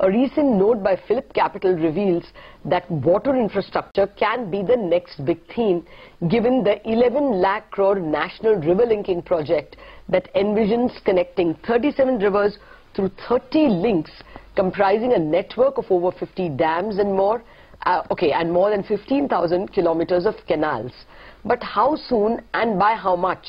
A recent note by PhillipCapital reveals that water infrastructure can be the next big theme given the 11 lakh crore national river linking project that envisions connecting 37 rivers through 30 links comprising a network of over 50 dams and more than 15,000 kilometers of canals. But how soon and by how much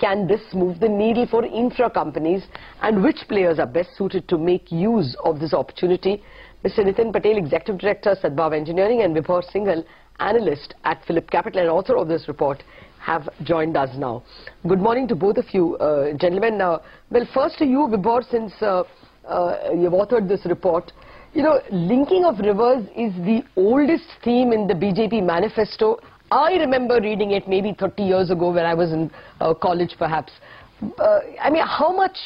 can this move the needle for infra companies, and which players are best suited to make use of this opportunity? Mr. Nitin Patel, Executive Director, Sadbhav Engineering, and Vibhor Singhal, Analyst at PhillipCapital and author of this report, have joined us now. Good morning to both of you, gentlemen. Well, first to you, Vibhor, since you've authored this report. You know, linking of rivers is the oldest theme in the BJP manifesto. I remember reading it maybe 30 years ago when I was in college perhaps. I mean, how much,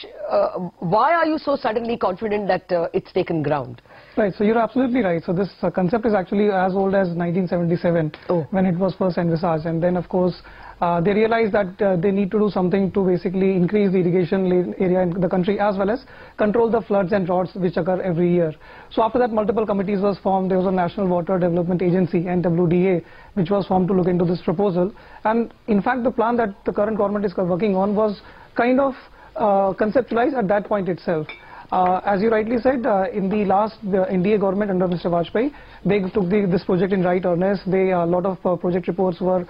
why are you so suddenly confident that it's taken ground? Right, so you're absolutely right. So this concept is actually as old as 1977 when it was first envisaged, and then of course they realized that they need to do something to basically increase the irrigation area in the country as well as control the floods and droughts which occur every year. So after that, multiple committees was formed. There was a National Water Development Agency, NWDA, which was formed to look into this proposal. And in fact, the plan that the current government is working on was kind of conceptualized at that point itself. As you rightly said, in the last NDA government under Mr. Vajpayee, they took this project in right earnest. A lot of project reports were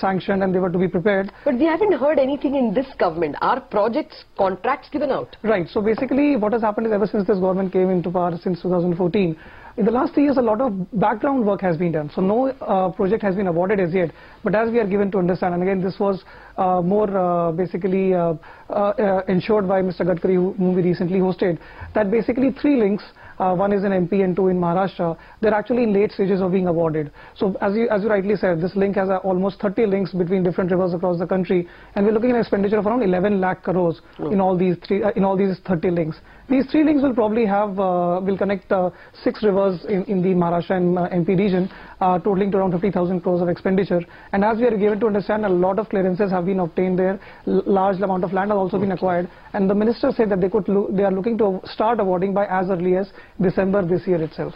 sanctioned and they were to be prepared. But we haven't heard anything in this government. Are projects, contracts given out? Right. So basically what has happened is ever since this government came into power since 2014, in the last 3 years, a lot of background work has been done. So no project has been awarded as yet. But as we are given to understand, and again this was ensured by Mr. Gadkari, whom we recently hosted, that basically 3 links, one is in MP and 2 in Maharashtra, they're actually in late stages of being awarded. So as you rightly said, this link has almost 30 links between different rivers across the country, and we're looking at an expenditure of around 11 lakh crores in all these 30 links. These 3 links will probably will connect 6 rivers in the Maharashtra and MP region, totaling to around 50,000 crores of expenditure. And as we are given to understand, a lot of clearances have been obtained there. Large amount of land has also been acquired. And the minister said that they are looking to start awarding by as early as December this year itself.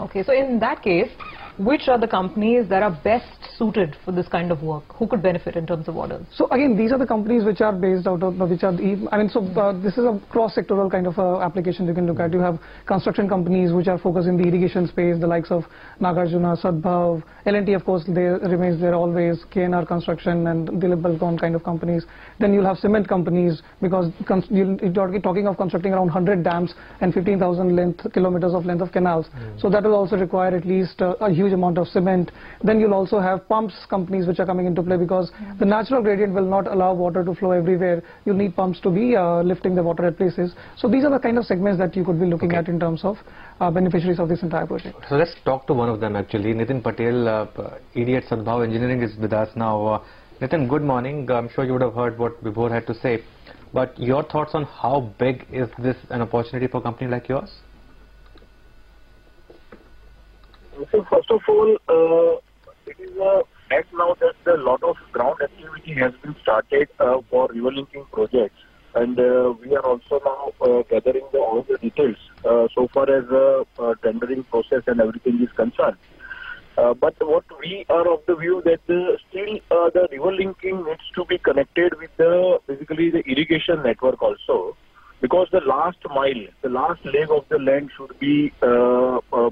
Okay, so in that case, which are the companies that are best suited for this kind of work? Who could benefit in terms of orders? So again, these are the companies which are based out of, this is a cross-sectoral kind of application you can look at. You have construction companies which are focused in the irrigation space, the likes of Nagarjuna, Sadbhav, L&T of course remains there always, KNR construction and Dilip Balcon kind of companies. Then you'll have cement companies, because you're talking of constructing around 100 dams and 15,000 kilometers of length of canals. So that will also require at least a huge amount of cement. Then you'll also have pumps companies which are coming into play, because the natural gradient will not allow water to flow everywhere. You'll need pumps to be lifting the water at places. So these are the kind of segments that you could be looking at in terms of beneficiaries of this entire project. So let's talk to one of them actually. Nitin Patel, ED at Sadbhav Engineering, is with us now. Nitin, good morning. I'm sure you would have heard what Vibhor had to say, but your thoughts on how big is this an opportunity for a company like yours? So first of all, it is a fact now that a lot of ground activity has been started for river linking projects, and we are also now gathering all the details so far as tendering process and everything is concerned. But what we are of the view that still the river linking needs to be connected with basically the irrigation network also, because the last mile, the last leg of the land should be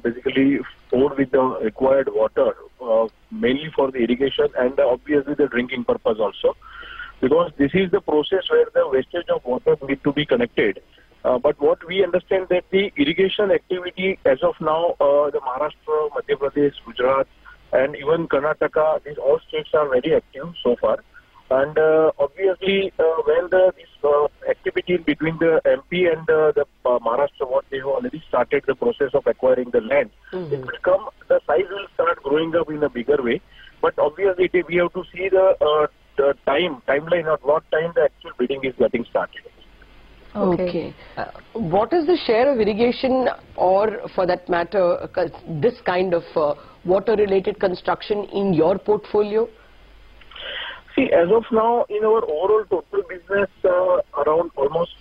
basically poured with the required water, mainly for the irrigation and obviously the drinking purpose also, because this is the process where the wastage of water need to be connected. But what we understand that the irrigation activity as of now, the Maharashtra, Madhya Pradesh, Gujarat and even Karnataka, these all states are very active so far. And obviously, when this activity between the MP and the Maharashtra, what they have already started the process of acquiring the land, it will come, the size will start growing up in a bigger way. But obviously, we have to see the timeline of what time the actual bidding is getting started. Okay. What is the share of irrigation, or for that matter, this kind of water-related construction in your portfolio? See, as of now, in our overall total business, around almost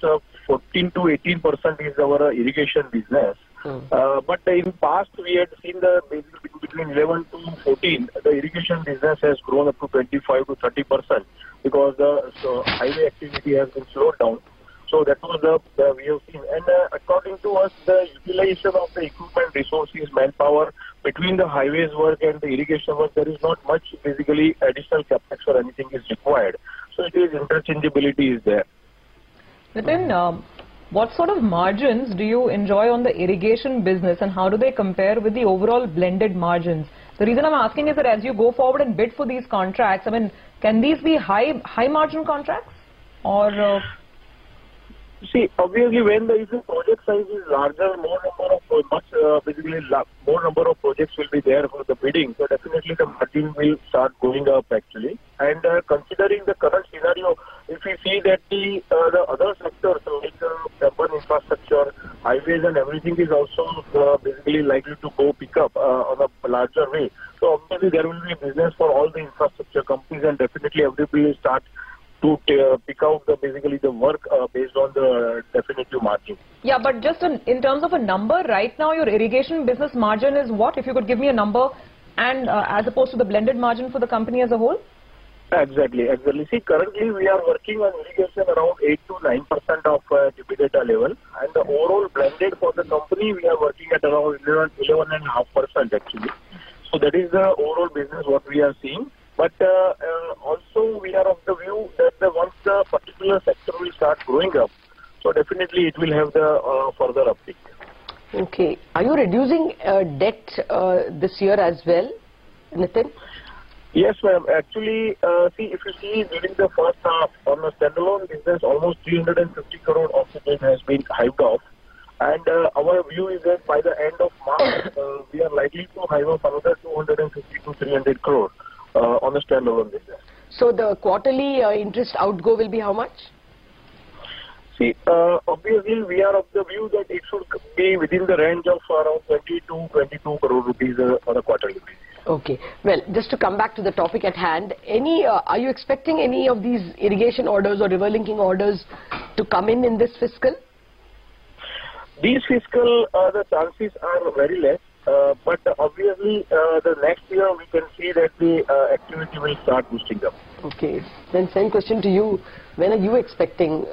14 to 18% is our irrigation business. But in past, we had seen the between 11 to 14, the irrigation business has grown up to 25 to 30% because the highway activity has been slowed down. So that was the we have seen. And according to us, the utilization of the equipment, resources, manpower between the highways work and the irrigation work, there is not much basically additional capex or anything is required. So it is interchangeability is there. Nitin, what sort of margins do you enjoy on the irrigation business and how do they compare with the overall blended margins? The reason I'm asking is that as you go forward and bid for these contracts, I mean, can these be high margin contracts or... See, obviously, when the project size is larger, more number of more number of projects will be there for the bidding. So definitely, the margin will start going up actually. And considering the current scenario, if we see that the other sectors like urban infrastructure, highways, and everything is also likely to go pick up on a larger way. So obviously, there will be business for all the infrastructure companies, and definitely, everybody will start to pick out the the work based on the definitive margin. Yeah, but just in terms of a number, right now your irrigation business margin is what? If you could give me a number, and as opposed to the blended margin for the company as a whole? Exactly, exactly. See, currently we are working on irrigation around 8 to 9% of EBITDA level, and the overall blended for the company we are working at around 11.5% actually. So that is the overall business what we are seeing. But also we are of the view that once the particular sector will start growing up, so definitely it will have the further uptick. Okay. Are you reducing debt this year as well, Nitin? Yes, ma'am. Actually, see, if you see during the first half on a standalone business, almost 350 crore of debt has been hived off. And our view is that by the end of March, we are likely to hive off another 250 to 300 crore. On a standalone basis. So the quarterly interest outgo will be how much? See, obviously we are of the view that it should be within the range of around 22 crore rupees on a quarterly basis. Okay. Well, just to come back to the topic at hand, are you expecting any of these irrigation orders or river linking orders to come in this fiscal? These fiscal, the chances are very less. But obviously, the next year we can see that the activity will start boosting up. Okay. Then same question to you. When are you expecting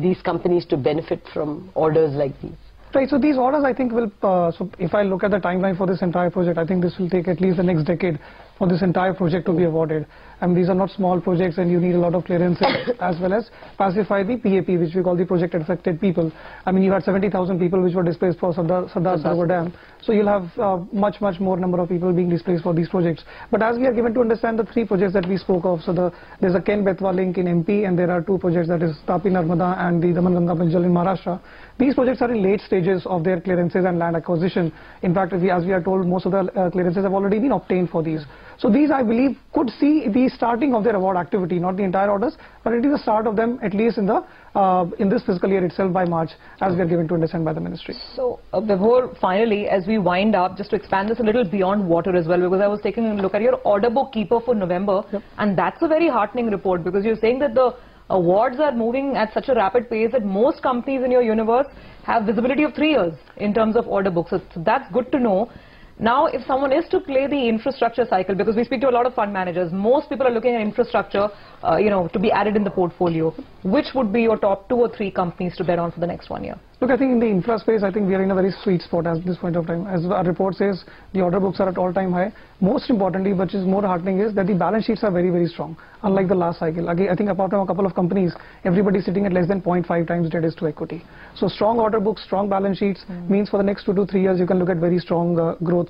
these companies to benefit from orders like these? Right. So these orders, I think, will... so if I look at the timeline for this entire project, I think this will take at least the next decade for this entire project to be awarded. And these are not small projects and you need a lot of clearances as well as pacify the PAP, which we call the project affected people. I mean, you had 70,000 people which were displaced for Sardar Sarovar Dam. So you'll have much more number of people being displaced for these projects. But as we are given to understand the three projects that we spoke of, so there's a Ken Betwa link in MP and there are two projects, that is Tapi Narmada and the Daman Ganga Benjal in Maharashtra. These projects are in late stages of their clearances and land acquisition. In fact, as we are told, most of the clearances have already been obtained for these. So these, I believe, could see the starting of their award activity, not the entire orders, but it is the start of them at least in this fiscal year itself by March, as we are given to understand by the ministry. So, Vibhor, finally, as we wind up, just to expand this a little beyond water as well, because I was taking a look at your order book keeper for November, yep. And that's a very heartening report, because you're saying that the awards are moving at such a rapid pace that most companies in your universe have visibility of 3 years in terms of order books. So that's good to know. Now, if someone is to play the infrastructure cycle, because we speak to a lot of fund managers, most people are looking at infrastructure, to be added in the portfolio. Which would be your top 2 or 3 companies to bet on for the next 1 year? Look, I think in the infra space, I think we are in a very sweet spot at this point of time. As our report says, the order books are at all-time high. Most importantly, which is more heartening, is that the balance sheets are very, very strong, unlike the last cycle. Again, I think apart from a couple of companies, everybody is sitting at less than 0.5 times debt is to equity. So strong order books, strong balance sheets means for the next 2 to 3 years, you can look at very strong growth,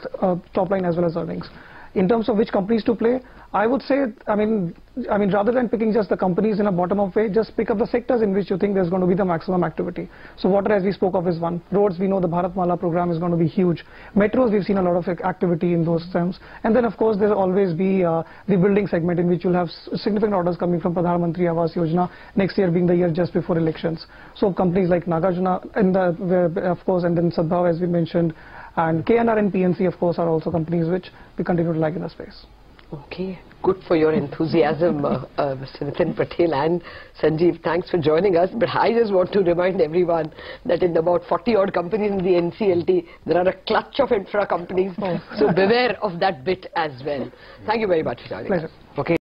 top line as well as earnings. In terms of which companies to play, I would say, I mean, rather than picking just the companies in a bottom-up way, just pick up the sectors in which you think there's going to be the maximum activity. So water, as we spoke of, is one. Roads, we know the Bharat Mala program is going to be huge. Metros, we've seen a lot of activity in those terms. And then, of course, there'll always be the building segment, in which you'll have significant orders coming from Pradhaar mantri Avas Yojana, next year being the year just before elections. So companies like Nagarjuna, and of course, and then Sadbhav, as we mentioned, and KNR and PNC, of course, are also companies which we continue to like in the space. Okay. good for your enthusiasm, Mr. Nitin Patel and Sanjeev. Thanks for joining us. But I just want to remind everyone that in about 40-odd companies in the NCLT, there are a clutch of infra companies. So beware of that bit as well. Thank you very much for joining us. Okay.